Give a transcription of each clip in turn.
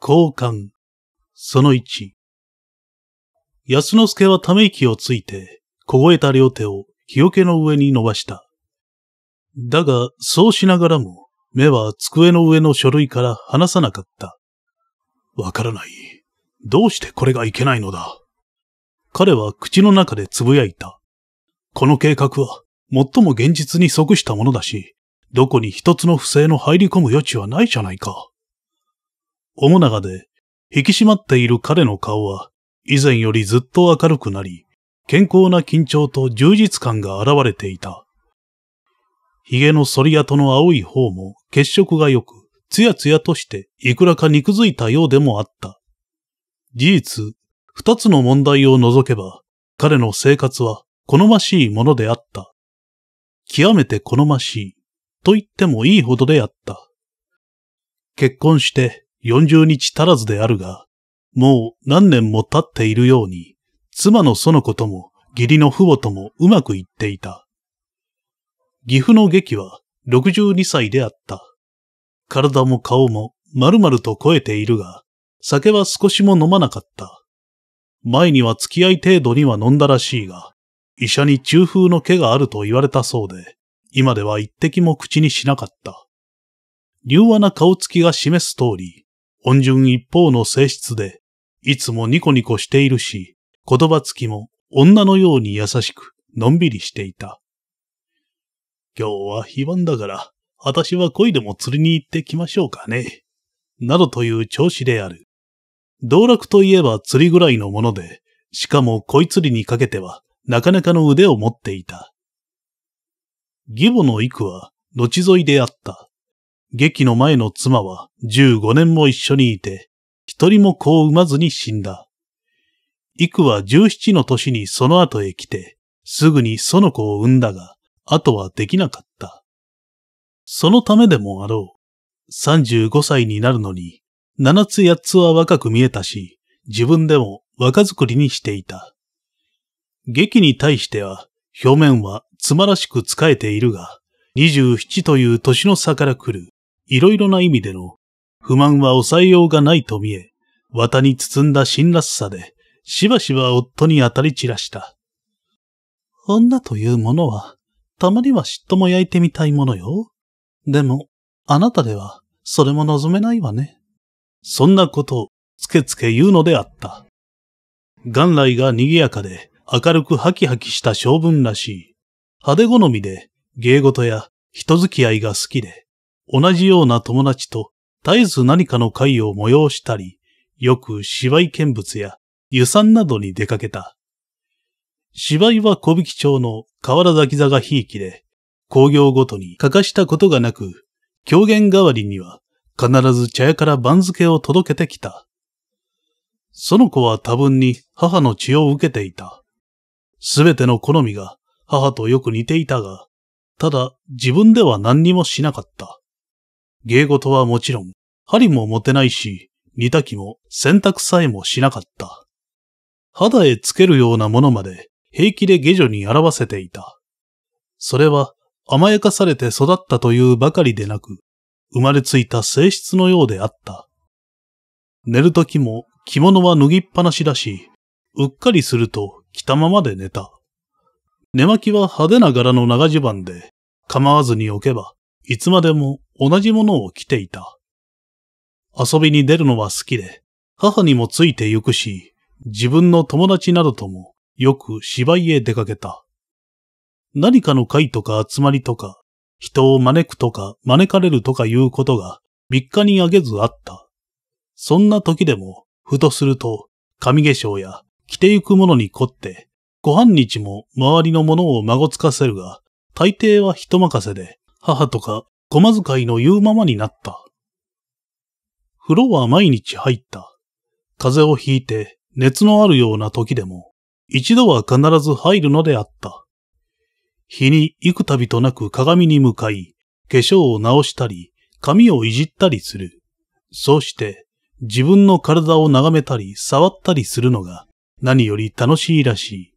交換。その1。安之助はため息をついて、凍えた両手を日よけの上に伸ばした。だが、そうしながらも、目は机の上の書類から離さなかった。わからない。どうしてこれがいけないのだ。彼は口の中でつぶやいた。この計画は、最も現実に即したものだし、どこに一つの不正の入り込む余地はないじゃないか。面長で、引き締まっている彼の顔は、以前よりずっと明るくなり、健康な緊張と充実感が現れていた。髭の剃り跡の青い方も血色が良く、つやつやとしていくらか肉づいたようでもあった。事実、二つの問題を除けば、彼の生活は好ましいものであった。極めて好ましい、と言ってもいいほどであった。結婚して40日足らずであるが、もう何年も経っているように、妻の園子とも義理の父母ともうまくいっていた。義父の劇は62歳であった。体も顔も丸々と肥えているが、酒は少しも飲まなかった。前には付き合い程度には飲んだらしいが、医者に中風の気があると言われたそうで、今では一滴も口にしなかった。柔和な顔つきが示す通り、温順一方の性質で、いつもニコニコしているし、言葉つきも女のように優しく、のんびりしていた。今日は非番だから、私は恋でも釣りに行ってきましょうかね。などという調子である。道楽といえば釣りぐらいのもので、しかも恋釣りにかけては、なかなかの腕を持っていた。義母の幾は、後添いであった。劇の前の妻は15年も一緒にいて、一人も子を産まずに死んだ。幾は17の年にその後へ来て、すぐにその子を産んだが、後はできなかった。そのためでもあろう。35歳になるのに、7つ8つは若く見えたし、自分でも若作りにしていた。劇に対しては、表面は妻らしく仕えているが、27という年の差から来る、いろいろな意味での、不満は抑えようがないと見え、綿に包んだ辛辣さで、しばしば夫に当たり散らした。女というものは、たまには嫉妬も焼いてみたいものよ。でも、あなたでは、それも望めないわね。そんなことを、つけつけ言うのであった。元来が賑やかで、明るくハキハキした性分らしい。派手好みで、芸事や人付き合いが好きで、同じような友達と絶えず何かの会を催したり、よく芝居見物や遊山などに出かけた。芝居は小引町の河原崎座がひいきで、興行ごとに欠かしたことがなく、狂言代わりには必ず茶屋から番付を届けてきた。その子は多分に母の血を受けていた。すべての好みが母とよく似ていたが、ただ自分では何にもしなかった。芸事はもちろん、針も持てないし、煮炊きも洗濯さえもしなかった。肌へつけるようなものまで平気で下女に表せていた。それは甘やかされて育ったというばかりでなく、生まれついた性質のようであった。寝る時も着物は脱ぎっぱなしだし、うっかりすると、着たままで寝た。寝巻きは派手な柄の長襦袢で、構わずに置けば、いつまでも同じものを着ていた。遊びに出るのは好きで、母にもついて行くし、自分の友達などともよく芝居へ出かけた。何かの会とか集まりとか、人を招くとか招かれるとかいうことが日課にあげずあった。そんな時でも、ふとすると、神化粧や、着てゆくものに凝って、ご半日も周りのものを孫つかせるが、大抵は人任せで、母とか小間遣いの言うままになった。風呂は毎日入った。風邪をひいて熱のあるような時でも、一度は必ず入るのであった。日に幾度となく鏡に向かい、化粧を直したり、髪をいじったりする。そうして、自分の体を眺めたり触ったりするのが、何より楽しいらしい。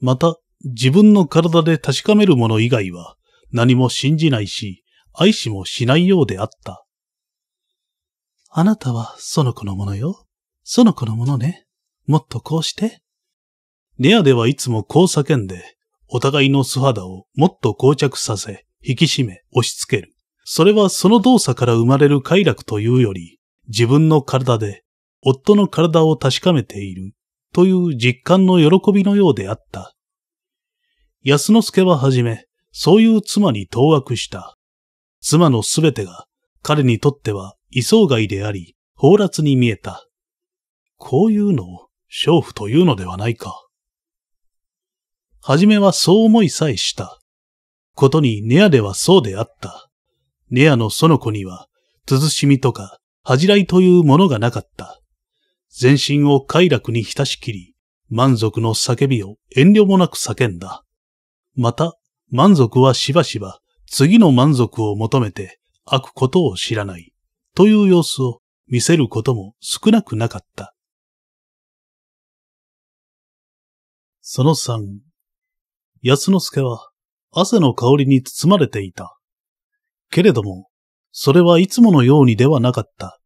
また、自分の体で確かめるもの以外は何も信じないし、愛しもしないようであった。あなたは園子のものよ。園子のものね。もっとこうして。ネアではいつもこう叫んで、お互いの素肌をもっと膠着させ、引き締め、押し付ける。それはその動作から生まれる快楽というより、自分の体で、夫の体を確かめている、という実感の喜びのようであった。安之助ははじめ、そういう妻に当惑した。妻のすべてが、彼にとっては異想外であり、放埓に見えた。こういうのを、娼婦というのではないか。はじめはそう思いさえした。ことにネアではそうであった。ネアの園子には、慎みとか、恥じらいというものがなかった。全身を快楽に浸しきり、満足の叫びを遠慮もなく叫んだ。また、満足はしばしば、次の満足を求めて、飽くことを知らない、という様子を見せることも少なくなかった。その3、安之助は汗の香りに包まれていた。けれども、それはいつものようにではなかった。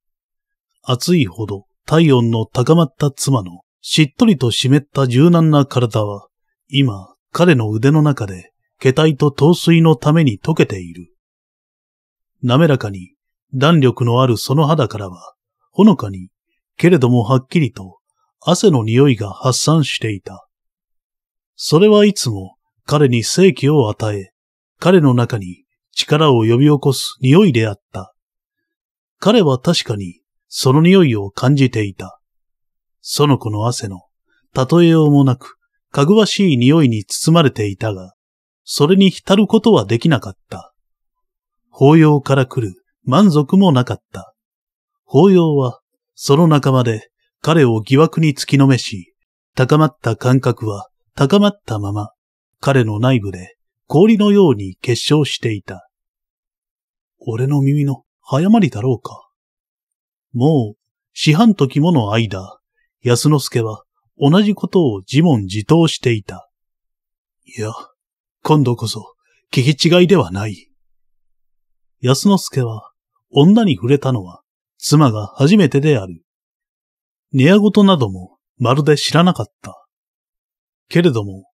暑いほど体温の高まった妻のしっとりと湿った柔軟な体は、今彼の腕の中で気体と糖水のために溶けている。滑らかに弾力のあるその肌からは、ほのかに、けれどもはっきりと汗の匂いが発散していた。それはいつも彼に生気を与え、彼の中に力を呼び起こす匂いであった。彼は確かにその匂いを感じていた。園子の汗の、例えようもなく、かぐわしい匂いに包まれていたが、それに浸ることはできなかった。抱擁から来る満足もなかった。抱擁は、その仲間で彼を疑惑に突きのめし、高まった感覚は、高まったまま、彼の内部で氷のように結晶していた。俺の耳の早まりだろうか。もう、四半時もの間、安之助は同じことを自問自答していた。いや、今度こそ聞き違いではない。安之助は女に触れたのは妻が初めてである。寝屋事などもまるで知らなかった。けれども、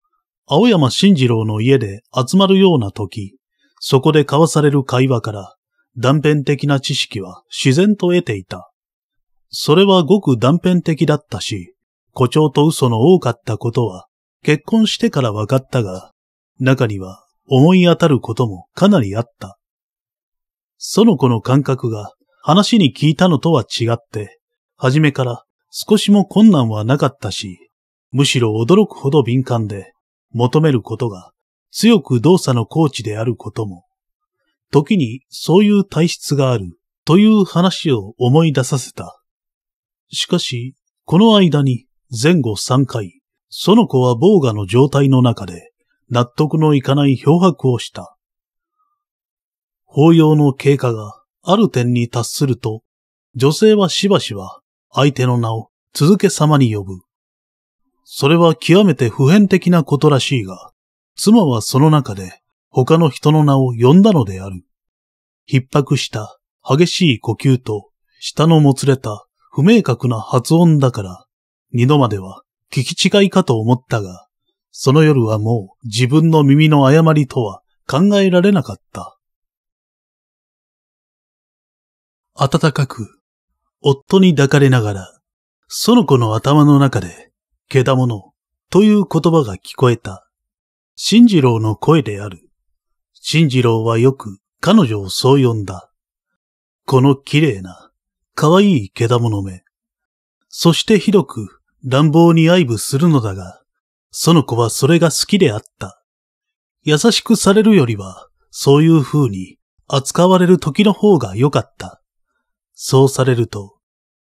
青山新次郎の家で集まるような時、そこで交わされる会話から断片的な知識は自然と得ていた。それはごく断片的だったし、誇張と嘘の多かったことは結婚してから分かったが、中には思い当たることもかなりあった。園子の感覚が話に聞いたのとは違って、初めから少しも困難はなかったし、むしろ驚くほど敏感で、求めることが強く動作のコーチであることも、時にそういう体質があるという話を思い出させた。しかし、この間に前後3回、園子はボーガの状態の中で納得のいかない漂白をした。抱擁の経過がある点に達すると、女性はしばしば相手の名を続け様に呼ぶ。それは極めて普遍的なことらしいが、妻はその中で他の人の名を呼んだのである。逼迫した激しい呼吸と舌のもつれた不明確な発音だから、2度までは聞き違いかと思ったが、その夜はもう自分の耳の誤りとは考えられなかった。暖かく、夫に抱かれながら、園子の頭の中で、けだものという言葉が聞こえた。新次郎の声である。新次郎はよく彼女をそう呼んだ。この綺麗な、可愛いけだもの目。そしてひどく乱暴に愛撫するのだが、園子はそれが好きであった。優しくされるよりは、そういう風に扱われる時の方が良かった。そうされると、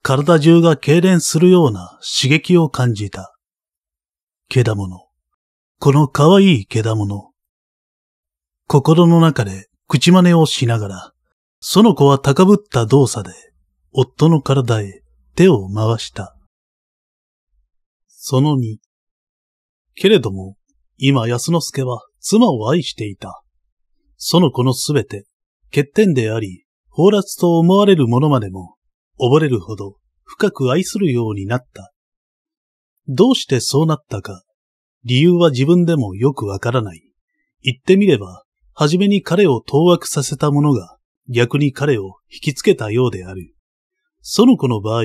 体中が痙攣するような刺激を感じた。けだもの。この可愛いけだもの。心の中で口真似をしながら、園子は高ぶった動作で、夫の体へ手を回した。その2。けれども、今安之助は妻を愛していた。園子のすべて、欠点であり、放埓と思われるものまでも、溺れるほど深く愛するようになった。どうしてそうなったか、理由は自分でもよくわからない。言ってみれば、はじめに彼を当惑させたものが、逆に彼を引きつけたようである。その子の場合、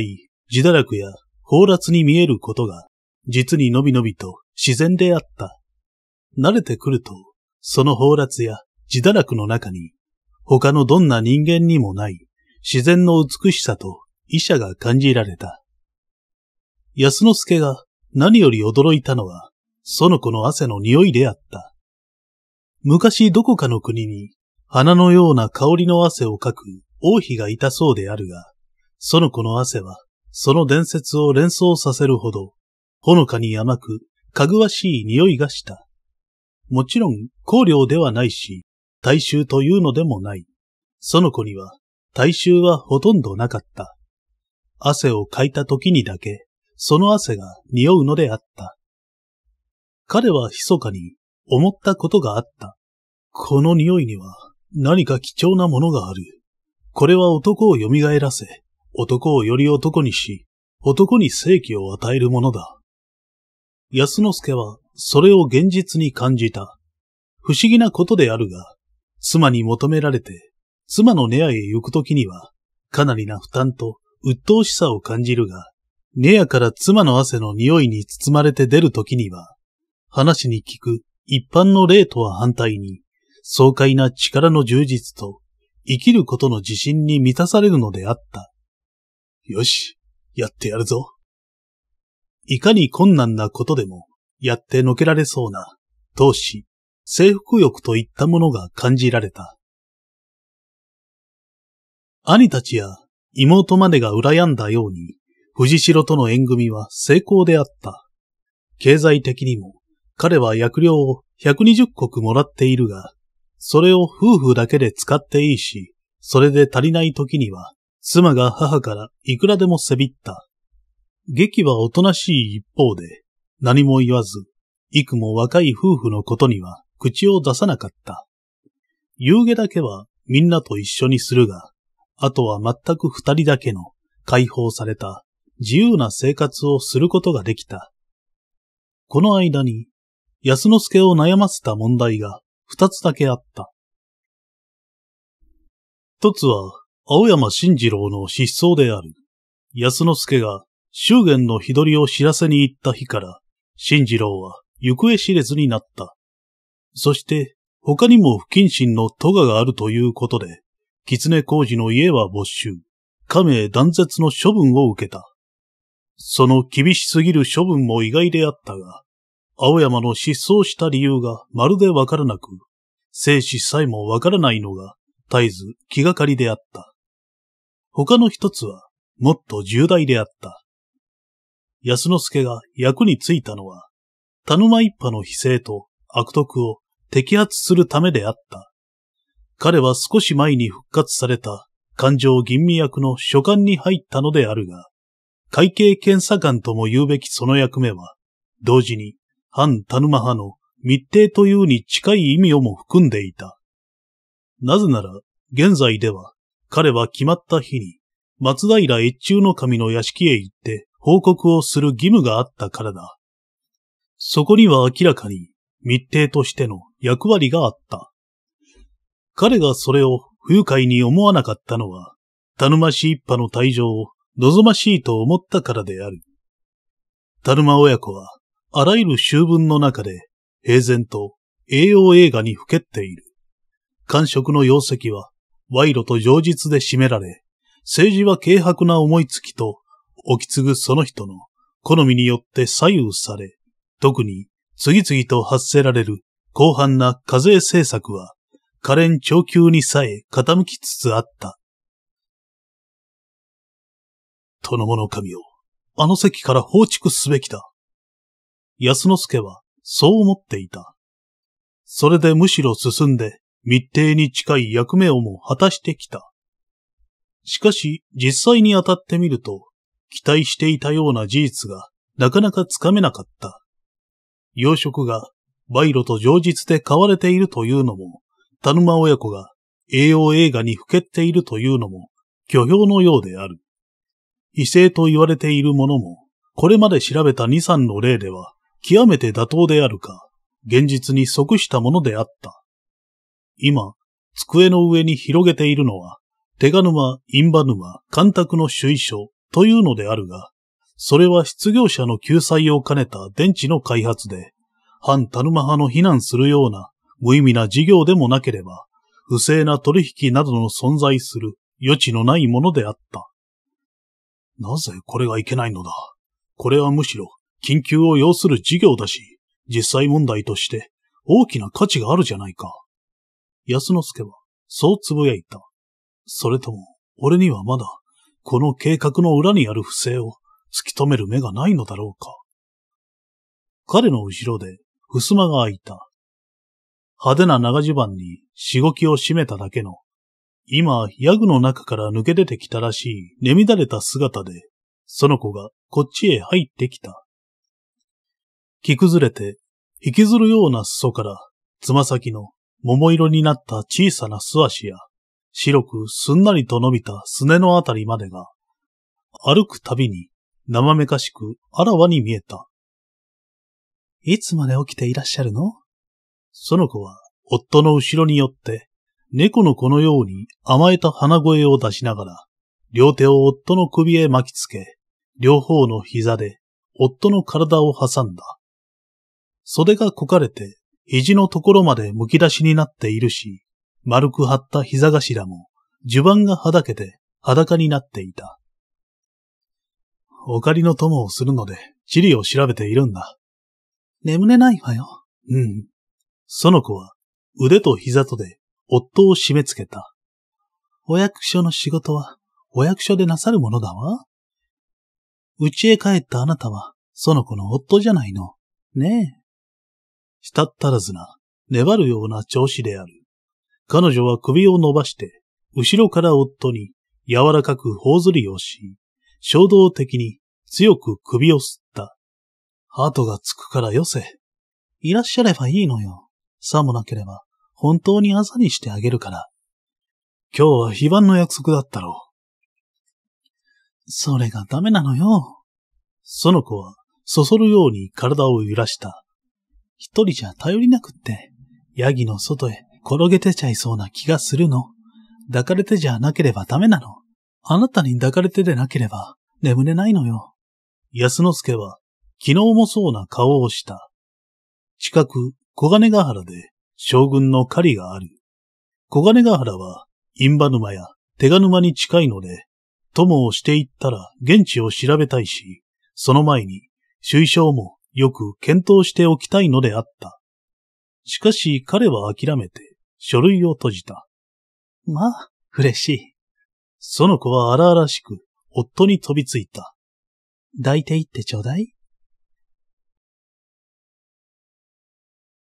自堕落や放埓に見えることが、実にのびのびと自然であった。慣れてくると、その放埓や自堕落の中に、他のどんな人間にもない、自然の美しさと意志が感じられた。安之助が何より驚いたのは、園子の汗の匂いであった。昔どこかの国に、花のような香りの汗をかく王妃がいたそうであるが、園子の汗は、その伝説を連想させるほど、ほのかに甘く、かぐわしい匂いがした。もちろん、香料ではないし、大衆というのでもない。園子には、大衆はほとんどなかった。汗をかいた時にだけ、その汗が匂うのであった。彼は密かに思ったことがあった。この匂いには何か貴重なものがある。これは男を蘇らせ、男をより男にし、男に生気を与えるものだ。安之助はそれを現実に感じた。不思議なことであるが、妻に求められて、妻の根屋へ行くときには、かなりな負担と鬱陶しさを感じるが、根屋から妻の汗の匂いに包まれて出るときには、話に聞く一般の例とは反対に、爽快な力の充実と、生きることの自信に満たされるのであった。よし、やってやるぞ。いかに困難なことでも、やってのけられそうな、闘志、征服欲といったものが感じられた。兄たちや妹までが羨んだように、藤代との縁組は成功であった。経済的にも、彼は役料を120石もらっているが、それを夫婦だけで使っていいし、それで足りない時には、妻が母からいくらでもせびった。劇はおとなしい一方で、何も言わず、幾も若い夫婦のことには口を出さなかった。夕下だけはみんなと一緒にするが、あとは全く二人だけの解放された自由な生活をすることができた。この間に、安之助を悩ませた問題が二つだけあった。一つは、青山新次郎の失踪である。安之助が祝言の日取りを知らせに行った日から、新次郎は行方知れずになった。そして、他にも不謹慎の咎があるということで、狐小路の家は没収、家名断絶の処分を受けた。その厳しすぎる処分も意外であったが、青山の失踪した理由がまるでわからなく、生死さえもわからないのが絶えず気がかりであった。他の一つはもっと重大であった。安之助が役に就いたのは、田沼一派の非正と悪徳を摘発するためであった。彼は少し前に復活された勘定吟味役の所管に入ったのであるが、会計検査官とも言うべきその役目は、同時に反田沼派の密偵というに近い意味をも含んでいた。なぜなら、現在では彼は決まった日に松平越中の神の屋敷へ行って報告をする義務があったからだ。そこには明らかに密偵としての役割があった。彼がそれを不愉快に思わなかったのは、田沼氏一派の退場を望ましいと思ったからである。田沼親子は、あらゆる醜聞の中で、平然と栄養映画にふけっている。官職の要席は、賄賂と情実で占められ、政治は軽薄な思いつきと、起き継ぐその人の好みによって左右され、特に次々と発せられる広範な課税政策は、可憐長久にさえ傾きつつあった。殿の神を、あの席から放逐すべきだ。安之助は、そう思っていた。それでむしろ進んで、密偵に近い役目をも果たしてきた。しかし、実際に当たってみると、期待していたような事実が、なかなかつかめなかった。要職が、賄賂と情実で買われているというのも、田沼親子が、栄養映画にふけっているというのも、巨評のようである。異性と言われているものも、これまで調べた2、3の例では、極めて妥当であるか、現実に即したものであった。今、机の上に広げているのは、手賀沼、印旛沼、干拓の主意書というのであるが、それは失業者の救済を兼ねた電池の開発で、反田沼派の非難するような無意味な事業でもなければ、不正な取引などの存在する余地のないものであった。なぜこれがいけないのだ。これはむしろ緊急を要する事業だし、実際問題として大きな価値があるじゃないか。安之助はそうつぶやいた。それとも、俺にはまだ、この計画の裏にある不正を突き止める目がないのだろうか。彼の後ろで、襖が開いた。派手な長襦袢に、しごきを締めただけの、今、ヤグの中から抜け出てきたらしい、寝乱れた姿で、その子がこっちへ入ってきた。着崩れて、引きずるような裾から、つま先の桃色になった小さな素足や、白くすんなりと伸びたすねのあたりまでが、歩くたびに生めかしくあらわに見えた。いつまで起きていらっしゃるの？その子は夫の後ろによって、猫の子のように甘えた鼻声を出しながら、両手を夫の首へ巻きつけ、両方の膝で夫の体を挟んだ。袖がこかれて肘のところまでむき出しになっているし、丸く張った膝頭も、襦袢がはだけて裸になっていた。お借りの友をするので、地理を調べているんだ。眠れないわよ。うん。その子は、腕と膝とで、夫を締め付けた。お役所の仕事は、お役所でなさるものだわ。家へ帰ったあなたは、その子の夫じゃないの。ねえ。したったらずな、粘るような調子である。彼女は首を伸ばして、後ろから夫に柔らかく頬ずりをし、衝動的に強く首をすった。後がつくからよせ。いらっしゃればいいのよ。さもなければ、本当にあざにしてあげるから。今日は非番の約束だったろう。それがダメなのよ。その子は、そそるように体を揺らした。一人じゃ頼りなくって、ヤギの外へ、転げてちゃいそうな気がするの。抱かれてじゃなければダメなの。あなたに抱かれてでなければ眠れないのよ。安之助は昨日もそうな顔をした。近く小金ヶ原で将軍の狩りがある。小金ヶ原は印旛沼や手賀沼に近いので、友をしていったら現地を調べたいし、その前に首相もよく検討しておきたいのであった。しかし彼は諦めて、書類を閉じた。まあ、嬉しい。その子は荒々しく、夫に飛びついた。抱いていってちょうだい。